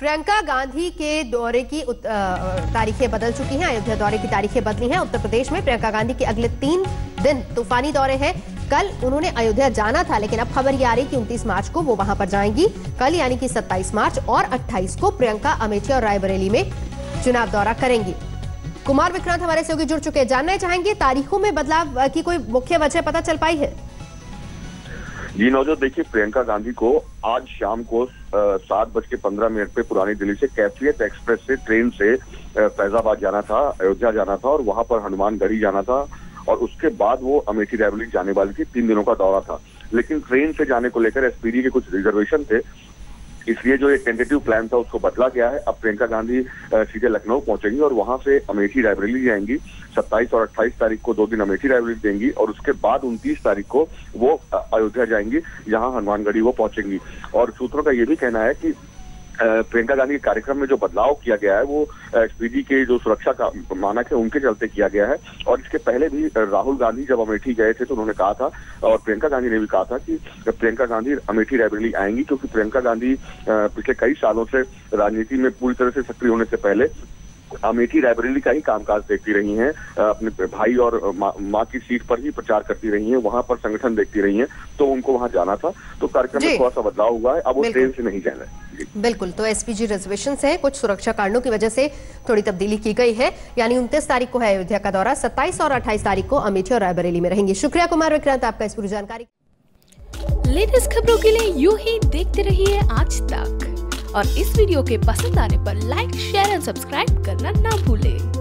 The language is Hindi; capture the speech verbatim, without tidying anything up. प्रियंका गांधी के दौरे की तारीखें बदल चुकी हैं। अयोध्या दौरे की तारीखें बदली हैं। उत्तर प्रदेश में प्रियंका गांधी के अगले तीन दिन तूफानी दौरे हैं। कल उन्होंने अयोध्या जाना था, लेकिन अब खबर ये आ रही कि उनतीस मार्च को वो वहां पर जाएंगी। कल यानी कि सत्ताईस मार्च और अट्ठाईस को प्रियंका अमेठी और रायबरेली में चुनाव दौरा करेंगी। कुमार विक्रांत हमारे सहयोगी जुड़ चुके हैं। जानना चाहेंगे, तारीखों में बदलाव की कोई मुख्य वजह पता चल पाई है? जी नौजवान, देखिए प्रियंका गांधी को आज शाम को सात बज के पंद्रह मिनट पे पुरानी दिल्ली से कैथलियट एक्सप्रेस से ट्रेन से फैजाबाद जाना था, अयोध्या जाना था और वहां पर हनुमानगढ़ी जाना था और उसके बाद वो अमेठी रायबरेली जाने वाली थी। तीन दिनों का दौरा था, लेकिन ट्रेन से जाने को लेकर एसपीजी के कुछ रिजर्वेशन थे, इसलिए जो एक टेंटेटिव प्लान था उसको बदला गया है। अब प्रियंका गांधी सीधे लखनऊ पहुंचेंगी और वहां से अमेठी रायबरेली जाएंगी। सत्ताईस और अट्ठाईस तारीख को दो दिन अमेठी रायबरेली देंगी और उसके बाद उनतीस तारीख को वो अयोध्या जाएंगी, जहां हनुमानगढ़ी वो पहुंचेंगी। और सूत्रों का ये भी कहना है कि प्रियंका गांधी के कार्यक्रम में जो बदलाव किया गया है वो एसपीजी के जो सुरक्षा का मानक है उनके चलते किया गया है। और इसके पहले भी राहुल गांधी जब अमेठी गए थे तो उन्होंने कहा था और प्रियंका गांधी ने भी कहा था कि प्रियंका गांधी अमेठी रायबरेली आएंगी, क्योंकि प्रियंका गांधी पिछले कई सालों से राजनीति में पूरी तरह से सक्रिय होने से पहले अमेठी रायबरेली का ही कामकाज देखती रही हैं। अपने भाई और माँ मा की सीट पर ही प्रचार करती रही हैं, वहां पर संगठन देखती रही हैं, तो उनको वहां जाना था। तो कार्यक्रम में थोड़ा सा बदलाव हुआ है, अब वो ट्रेन से नहीं जाना है। बिल्कुल, तो एसपीजी रिजर्वेशन है, कुछ सुरक्षा कारणों की वजह से थोड़ी तब्दीली की गई है। यानी उनतीस तारीख को है अयोध्या का दौरा, सत्ताईस और अट्ठाईस तारीख को अमेठी और रायबरेली में रहेंगे। शुक्रिया कुमार विक्रांत आपका इस पूरी जानकारी। लेटेस्ट खबरों के लिए यूं ही देखते रहिए आज तक, और इस वीडियो के पसंद आने पर लाइक, शेयर एंड सब्सक्राइब करना ना भूलें।